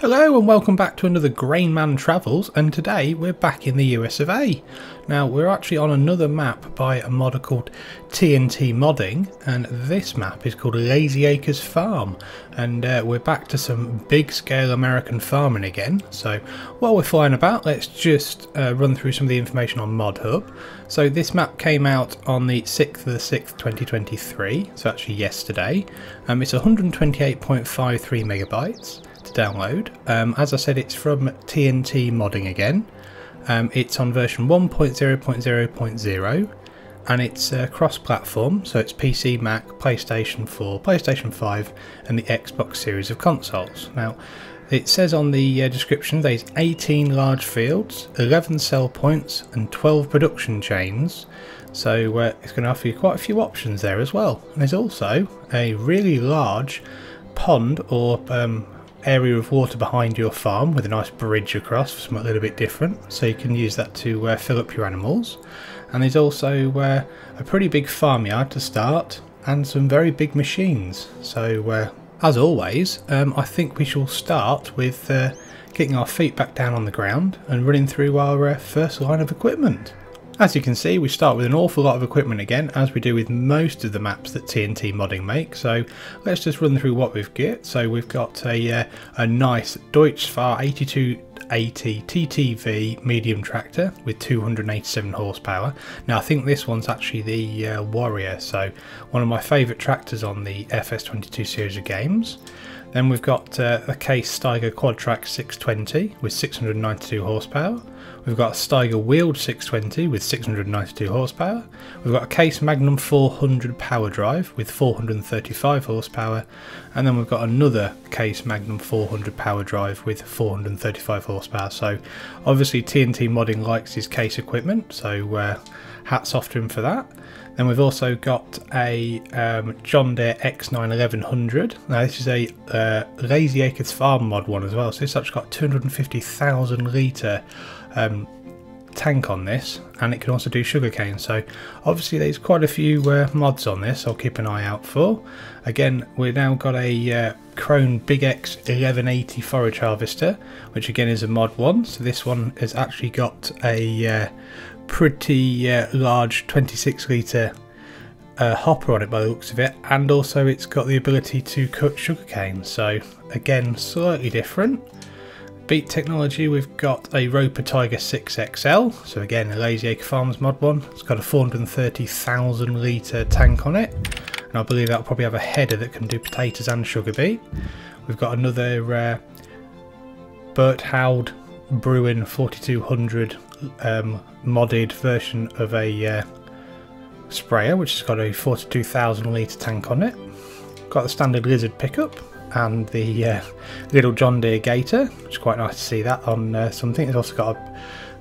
Hello and welcome back to another GrainMan Travels, and today we're back in the US of A. Now we're actually on another map by a modder called TNT Modding, and this map is called Lazy Acres Farm, and we're back to some big scale American farming again. So while we're flying about, let's just run through some of the information on ModHub. So this map came out on the 6th of the 6th 2023, so actually yesterday. It's 128.53 megabytes. Download. As I said, it's from TNT Modding again. It's on version 1.0.0.0 and it's cross-platform, so it's PC, Mac, PlayStation 4, PlayStation 5 and the Xbox series of consoles. Now it says on the description there's 18 large fields, 11 cell points and 12 production chains, so it's going to offer you quite a few options there as well. And there's also a really large pond or area of water behind your farm with a nice bridge across for something a little bit different, so you can use that to fill up your animals. And there's also a pretty big farmyard to start and some very big machines. So as always, I think we shall start with getting our feet back down on the ground and running through our first line of equipment. As you can see, we start with an awful lot of equipment again, as we do with most of the maps that TNT Modding make. So let's just run through what we've got. So we've got a nice Deutzfahr 8280 TTV medium tractor with 287 horsepower. Now I think this one's actually the Warrior, so one of my favourite tractors on the FS22 series of games. Then we've got a Case Steiger Quadtrac 620 with 692 horsepower. We've got a Steiger Wheeled 620 with 692 horsepower. We've got a Case Magnum 400 power drive with 435 horsepower, and then we've got another Case Magnum 400 power drive with 435 horsepower. So obviously TNT Modding likes his Case equipment, so hats off to him for that. Then we've also got a John Deere X9-1100. Now this is a Lazy Acres Farm mod one as well, so it's actually got 250,000 litre tank on this, and it can also do sugarcane. So obviously there's quite a few mods on this I'll keep an eye out for. Again, we've now got a Krone Big X 1180 forage harvester, which again is a mod one, so this one has actually got a pretty large 26 litre hopper on it by the looks of it, and also it's got the ability to cut sugarcane, so again slightly different. Beat technology, we've got a Ropa Tiger 6XL, so again a Lazy Acre Farms mod one. It's got a 430,000 litre tank on it, and I believe that'll probably have a header that can do potatoes and sugar beet. We've got another Berthoud Bruin 4200 modded version of a sprayer, which has got a 42,000 litre tank on it. Got the standard Lizard pickup and the little John Deere Gator, which is quite nice to see that on something. It's also got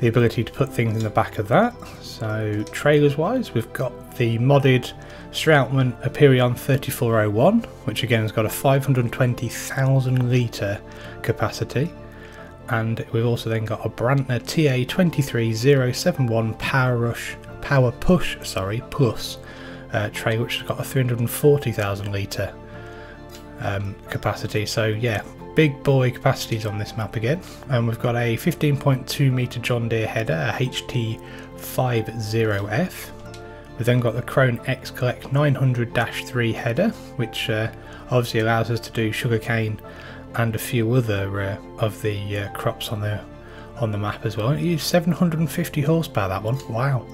the ability to put things in the back of that. So trailers wise, we've got the modded Stroutman Aperion 3401, which again has got a 520,000 litre capacity. And we've also then got a Brantner TA23071 Power Push tray, which has got a 340,000 litre capacity. So yeah, big boy capacities on this map again. And we've got a 15.2 metre John Deere header, a HT50F. We've then got the Krone X Collect 900-3 header, which obviously allows us to do sugarcane and a few other of the crops on the map as well. It used 750 horsepower, that one. Wow.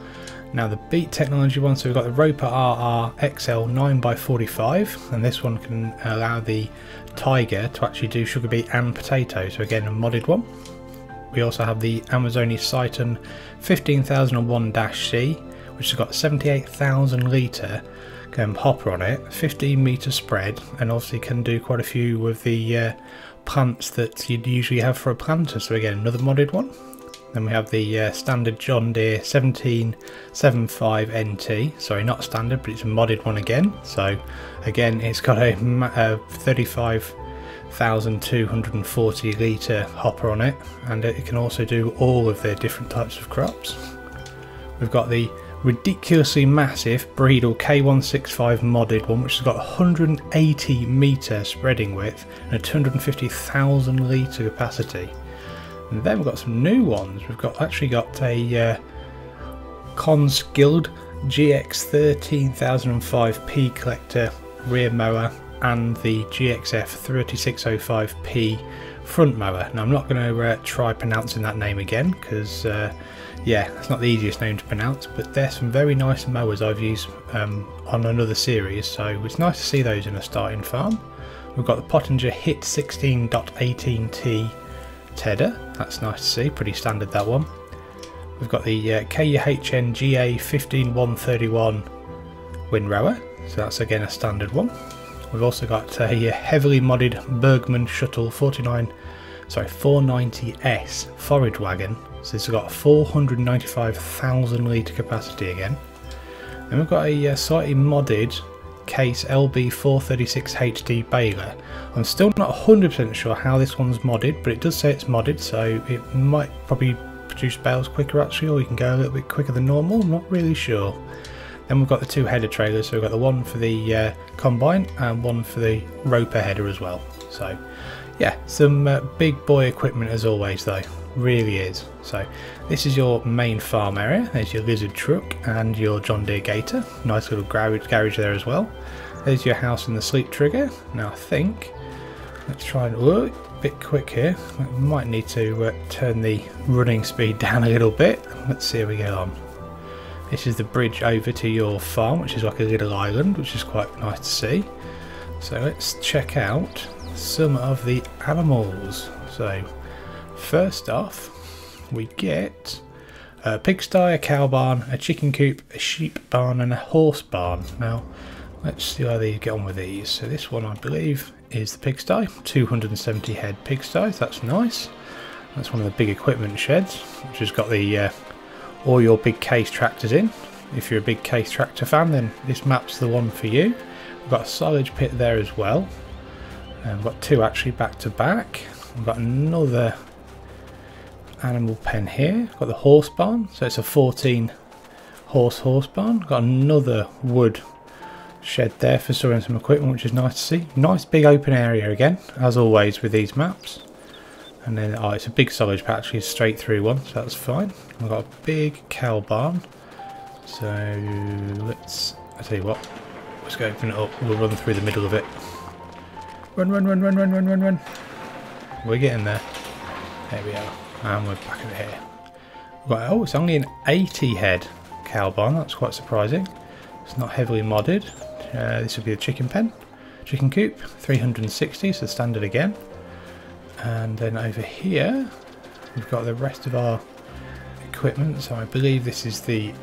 Now the beat technology one, so we've got the Ropa RR XL 9x45, and this one can allow the Tiger to actually do sugar beet and potatoes, so again a modded one. We also have the Amazone Citation 15001-C, which has got 78,000 litre hopper on it, 15 metre spread, and obviously can do quite a few of the plants that you'd usually have for a planter, so again another modded one. Then we have the standard John Deere 1775NT, sorry, not standard, but it's a modded one again. So again, it's got a 35,240 litre hopper on it, and it can also do all of their different types of crops. We've got the ridiculously massive Bredel K165 modded one, which has got 180 metre spreading width and a 250,000 litre capacity. And then we've got some new ones. We've got a Consguild GX13005P collector rear mower and the GXF3605P front mower. Now I'm not going to try pronouncing that name again because yeah, it's not the easiest name to pronounce, but they're some very nice mowers I've used on another series, so it's nice to see those in a starting farm. We've got the Pottinger HIT16.18T Tedder, that's nice to see, pretty standard that one. We've got the KUHN GA 15131 windrower, so that's again a standard one. We've also got a heavily modded Bergman Shuttle 490S forage wagon, so it's got 495,000 litre capacity again. And we've got a slightly modded Case LB436HD baler. I'm still not 100% sure how this one's modded, but it does say it's modded, so it might probably produce bales quicker actually, or you can go a little bit quicker than normal, I'm not really sure. Then we've got the two header trailers, so we've got the one for the combine and one for the Ropa header as well. So yeah, some big boy equipment as always though, really is. So this is your main farm area, there's your lizard truck and your John Deere Gator, nice little garage there as well. There's your house and the sleep trigger. Now I think, let's try and look a bit quick here, I might need to turn the running speed down a little bit, let's see how we get on. This is the bridge over to your farm, which is like a little island, which is quite nice to see. So let's check out some of the animals. So first off, we get a pigsty, a cow barn, a chicken coop, a sheep barn and a horse barn. Now let's see how they get on with these. So this one I believe is the pigsty, 270 head pigsty, so that's nice. That's one of the big equipment sheds, which has got the all your big Case tractors in. If you're a big Case tractor fan, then this map's the one for you. We've got a silage pit there as well, and we've got two actually back to back. We've got another animal pen here. We've got the horse barn, so it's a 14 horse barn. We've got another wood shed there for storing some equipment, which is nice to see. Nice big open area again, as always with these maps. And then, oh, it's a big silage patch, actually, straight through one, so that's fine. We've got a big cow barn. So, I'll tell you what, let's go open it up. We'll run through the middle of it. Run, run, run, run, run, run, run, run. We're getting there. There we are. And we're back over here. Right, oh, it's only an 80 head cow barn. That's quite surprising. It's not heavily modded. This would be a chicken pen. Chicken coop, 360, so standard again. And then over here we've got the rest of our equipment, so I believe this is the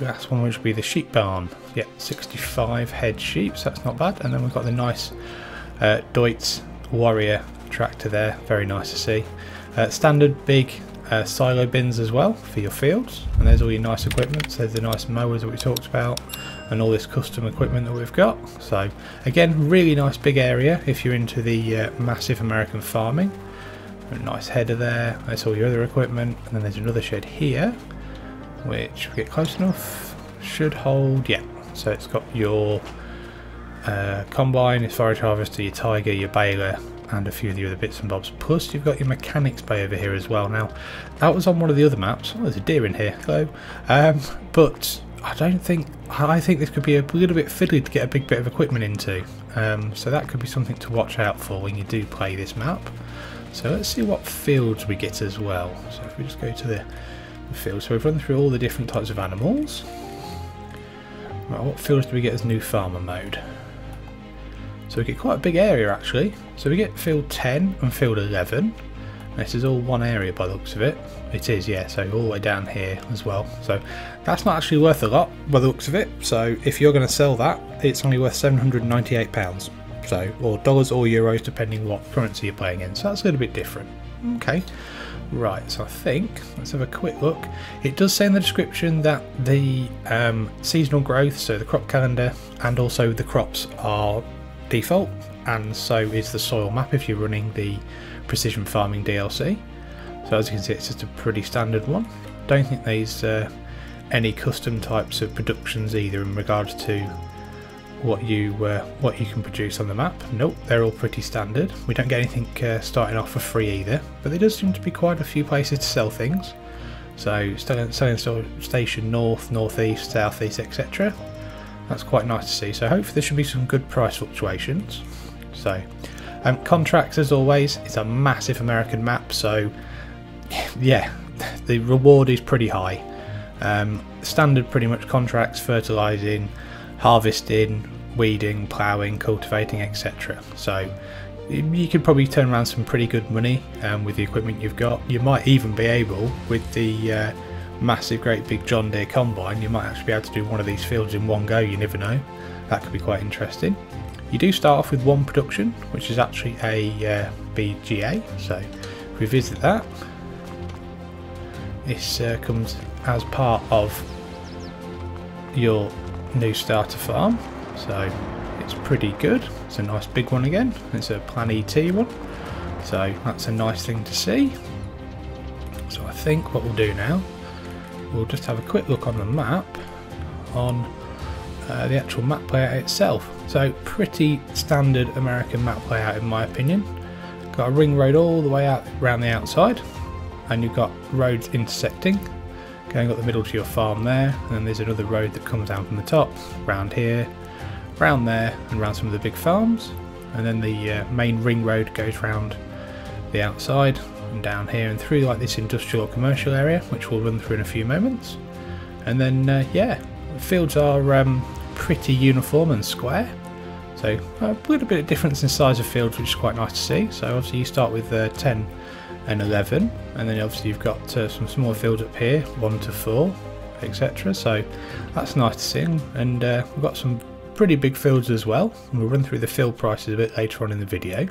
last one, which will be the sheep barn. Yep, 65 head sheep, so that's not bad. And then we've got the nice Deutzfahr tractor there, very nice to see. Standard big silo bins as well for your fields, and there's all your nice equipment, so there's the nice mowers that we talked about and all this custom equipment that we've got. So again, really nice big area if you're into the massive American farming. A nice header there, that's all your other equipment. And then there's another shed here, which, we get close enough, should hold, yeah. So it's got your combine, your forage harvester, your tiger, your baler and a few of the other bits and bobs. Plus you've got your mechanics bay over here as well. Now that was on one of the other maps. Oh, there's a deer in here, hello. But I think this could be a little bit fiddly to get a big bit of equipment into, so that could be something to watch out for when you do play this map. So let's see what fields we get as well. So if we just go to the field, so we've run through all the different types of animals. Right, what fields do we get as new farmer mode? So we get quite a big area actually. So we get field 10 and field 11. This is all one area by the looks of it. It is, yeah, so all the way down here as well. So that's not actually worth a lot by the looks of it. So if you're going to sell that, it's only worth £798. So, or dollars or euros, depending what currency you're playing in. So that's a little bit different. Okay. Right, so I think, let's have a quick look. It does say in the description that the seasonal growth, so the crop calendar, and also the crops are default, and so is the soil map if you're running the precision farming DLC. So as you can see, it's just a pretty standard one. Don't think these any custom types of productions either in regards to what you can produce on the map. Nope, they're all pretty standard. We don't get anything starting off for free either, but there does seem to be quite a few places to sell things. So selling station north, northeast, southeast, etc. That's quite nice to see. So hopefully there should be some good price fluctuations. So contracts, as always, it's a massive American map, so yeah, the reward is pretty high. Standard pretty much contracts, fertilising, harvesting, weeding, ploughing, cultivating, etc. So you could probably turn around some pretty good money with the equipment you've got. You might even be able, with the massive great big John Deere combine, you might actually be able to do one of these fields in one go. You never know, that could be quite interesting. You do start off with one production, which is actually a BGA, so if we visit that, this comes as part of your new starter farm, so it's pretty good. It's a nice big one again. It's a Plan ET1, so that's a nice thing to see. So I think what we'll do now, we'll just have a quick look on the map on the actual map layout itself. So pretty standard American map layout in my opinion. Got a ring road all the way out around the outside, and you've got roads intersecting going up the middle to your farm there, and then there's another road that comes down from the top round here, round there, and round some of the big farms, and then the main ring road goes round the outside and down here and through like this industrial or commercial area, which we'll run through in a few moments. And then yeah, the fields are pretty uniform and square, so a little bit of difference in size of fields, which is quite nice to see. So obviously you start with 10 and 11, and then obviously you've got some smaller fields up here, 1 to 4, etc. So that's nice to see, and we've got some pretty big fields as well, and we'll run through the field prices a bit later on in the video.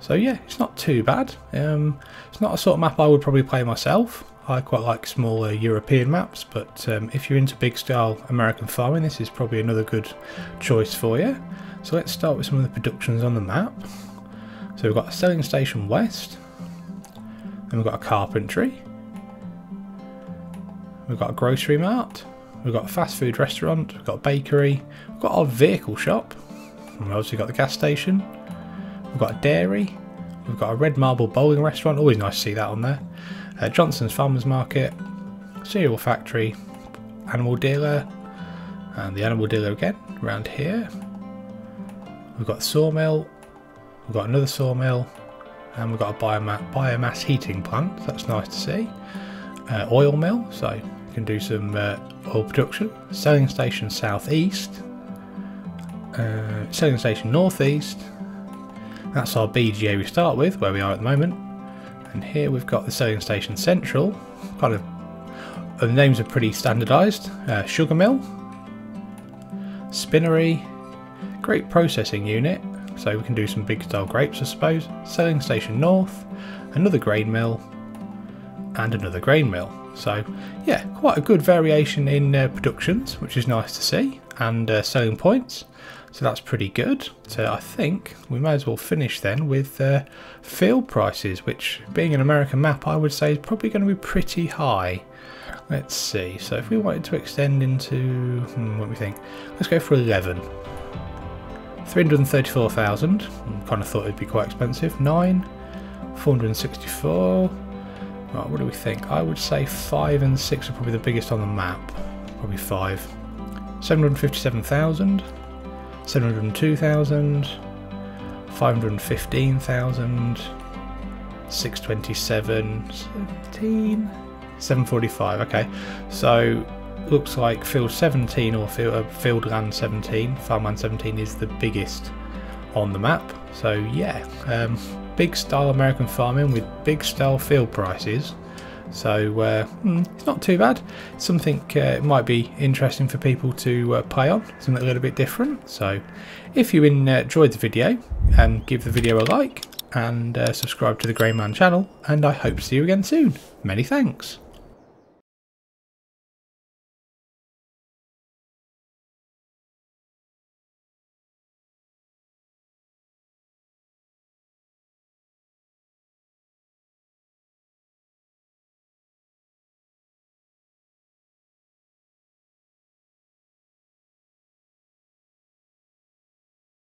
So yeah, it's not too bad. It's not a sort of map I would probably play myself. I quite like smaller European maps, but if you're into big style American farming, this is probably another good choice for you. So let's start with some of the productions on the map. So we've got a selling station west, and we've got a carpentry, we've got a grocery mart, we've got a fast food restaurant, we've got a bakery, we've got our vehicle shop, and we've also got the gas station, we've got a dairy, we've got a red marble bowling restaurant, always nice to see that on there. Johnson's Farmers Market, cereal factory, animal dealer, and the animal dealer again around here. We've got a sawmill, we've got another sawmill, and we've got a biomass heating plant, so that's nice to see. Oil mill, so you can do some oil production. Selling station southeast, selling station northeast, that's our BGA we start with, where we are at the moment. And here we've got the selling station central, kind of, the names are pretty standardised. Sugar mill, spinnery, grape processing unit, so we can do some big style grapes I suppose. Selling station north, another grain mill, and another grain mill. So yeah, quite a good variation in productions, which is nice to see, and selling points. So that's pretty good. So I think we may as well finish then with field prices, which being an American map I would say is probably going to be pretty high. Let's see, so if we wanted to extend into, what do we think? Let's go for 11. 334,000, I kind of thought it'd be quite expensive. 9, 464, right, what do we think? I would say 5 and 6 are probably the biggest on the map, probably 5. 757,000. 702,000, 515,000, 627, 17, 745. Okay, so looks like field 17 or field land 17, farmland 17 is the biggest on the map. So yeah, big style American farming with big style field prices. So it's not too bad. Something might be interesting for people to play on, something a little bit different. So if you enjoyed the video, give the video a like, and subscribe to the GrainMan channel, and I hope to see you again soon. Many thanks.